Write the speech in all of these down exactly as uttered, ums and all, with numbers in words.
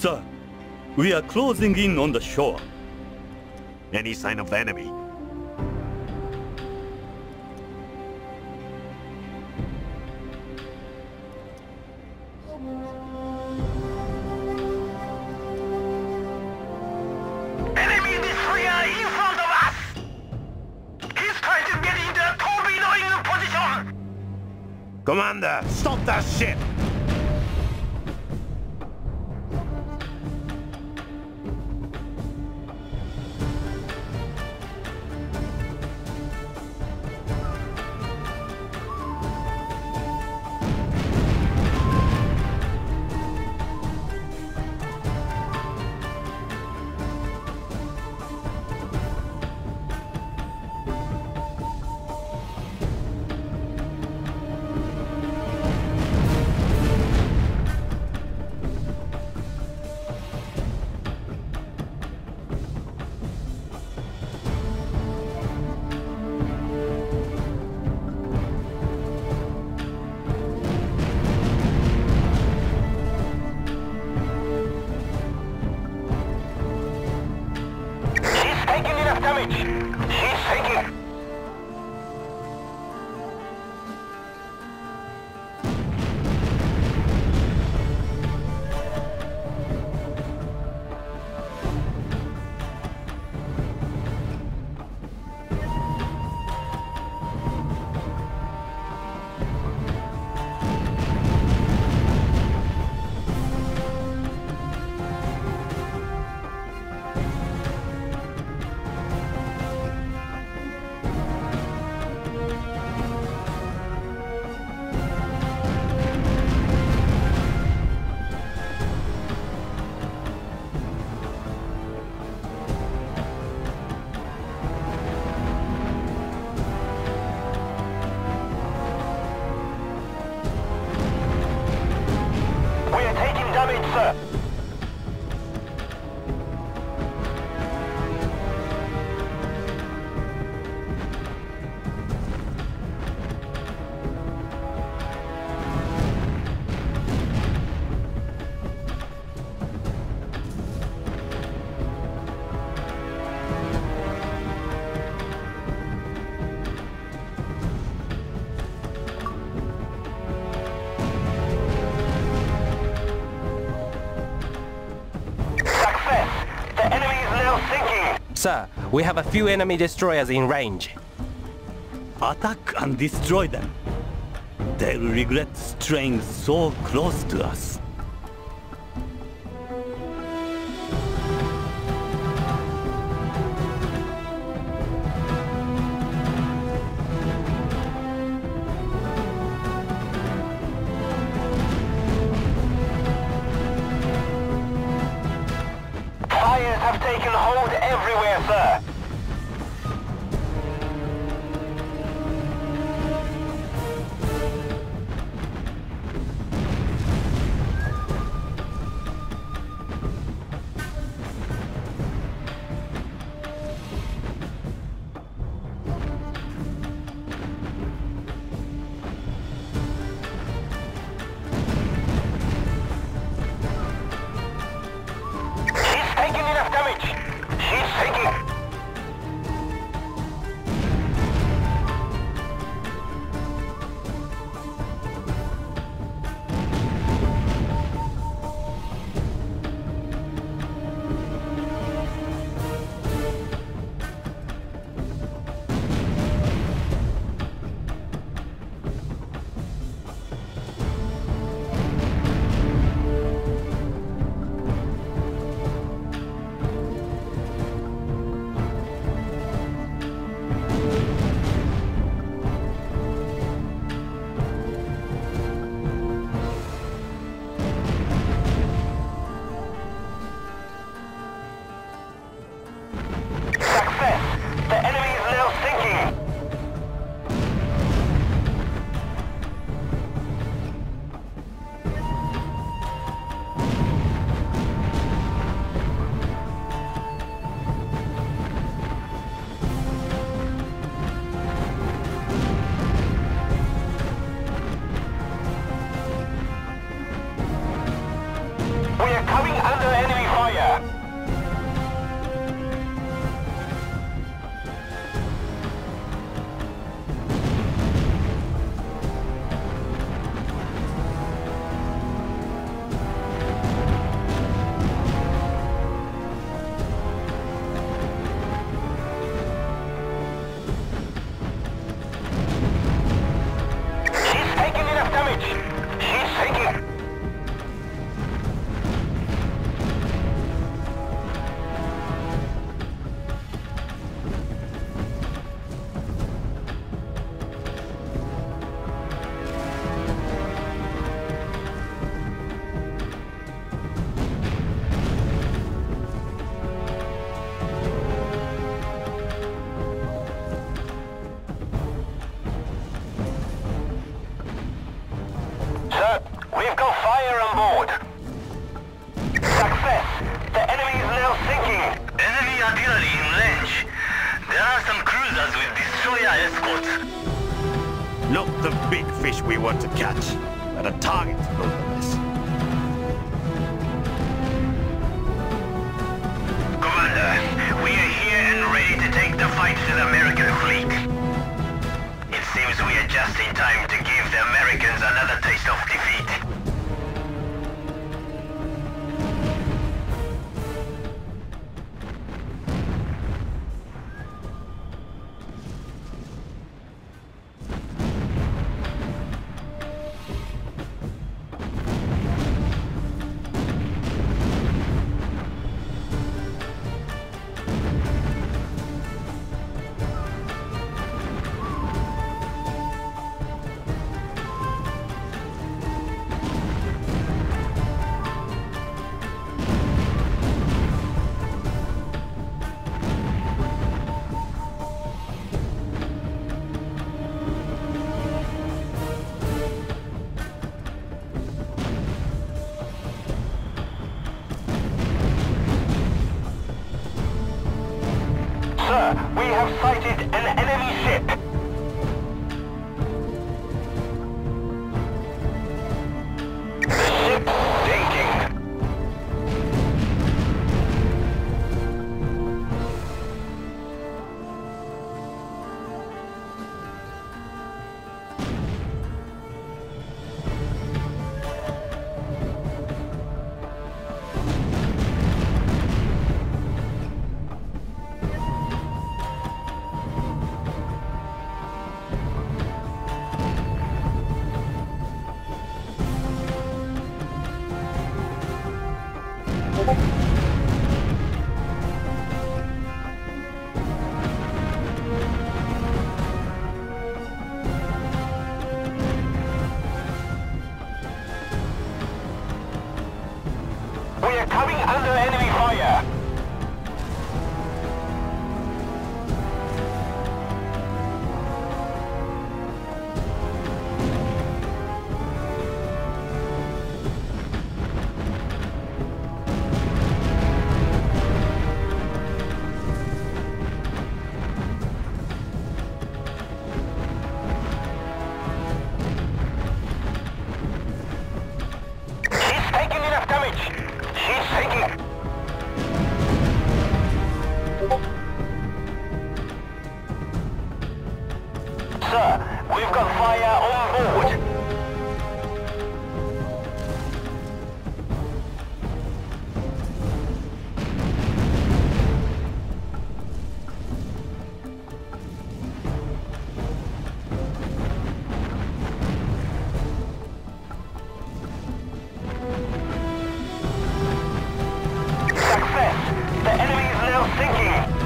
Sir, we are closing in on the shore. Any sign of the enemy? Sir, we have a few enemy destroyers in range. Attack and destroy them. They'll regret straying so close to us. She's taking enough damage. She's taking. are coming under enemy fire.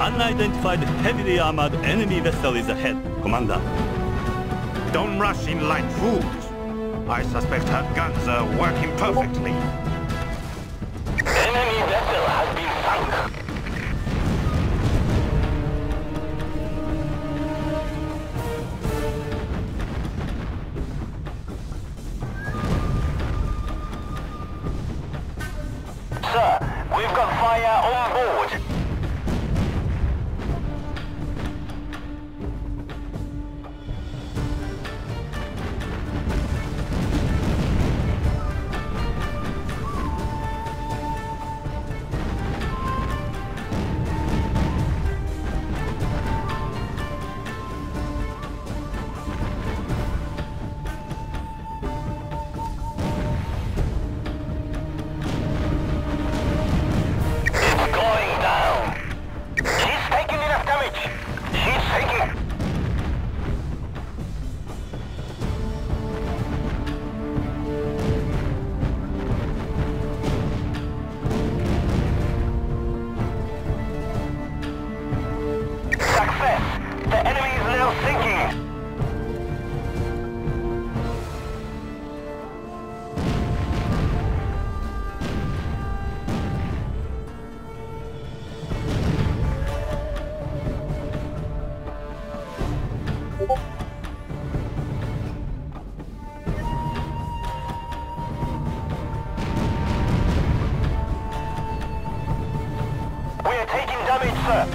Unidentified heavily armored enemy vessel is ahead, Commander. Don't rush in like fools. I suspect her guns are working perfectly. Enemy vessel has been sunk. Sir, we've got fire on board. damage, sir.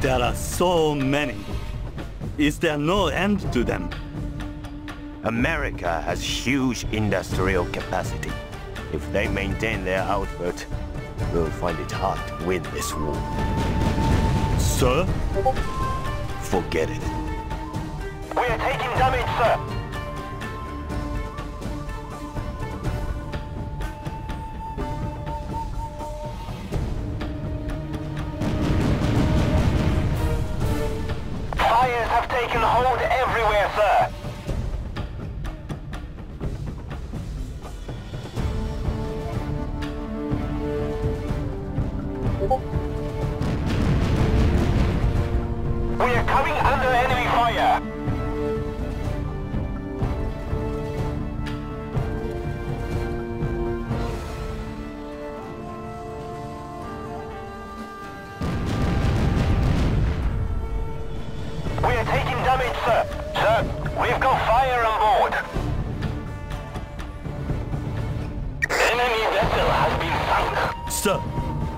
There are so many. Is there no end to them? America has huge industrial capacity. If they maintain their output, we'll find it hard to win this war. Sir? Forget it. We're taking damage, sir.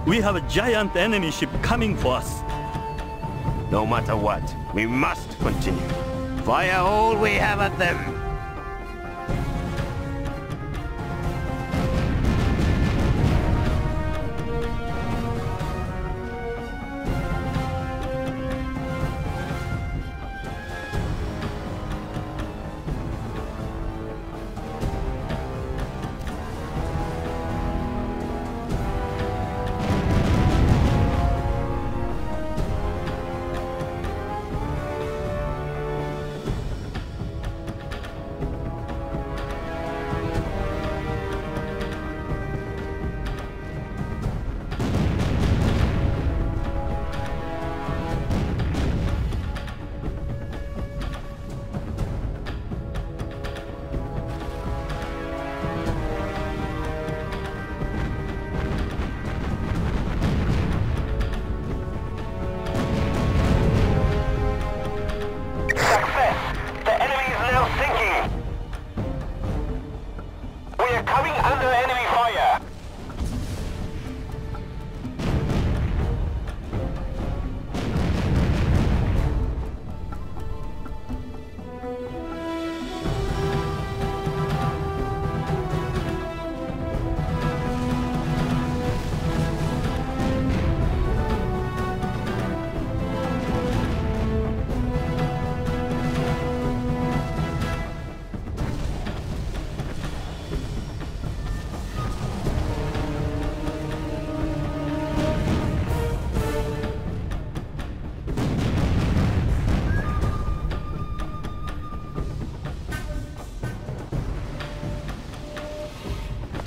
We have a giant enemy ship coming for us. No matter what, we must continue. Fire all we have at them.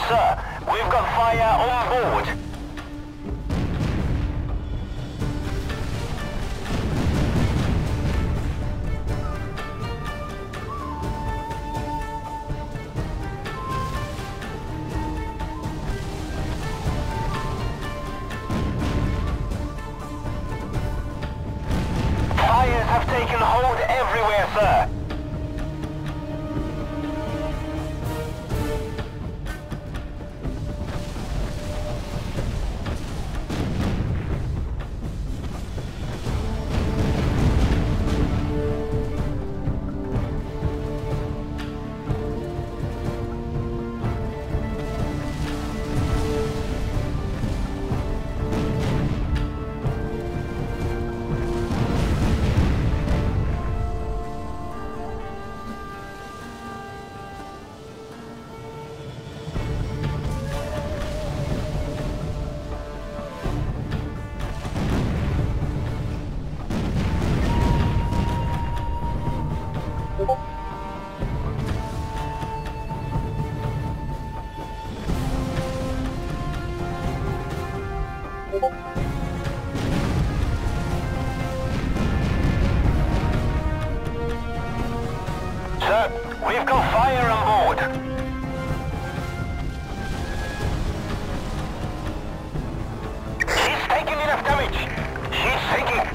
Sir, we've got fire on board. Fires have taken hold everywhere, sir. We've got fire on board. She's taking enough damage. She's sinking.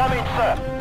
Damage, sir.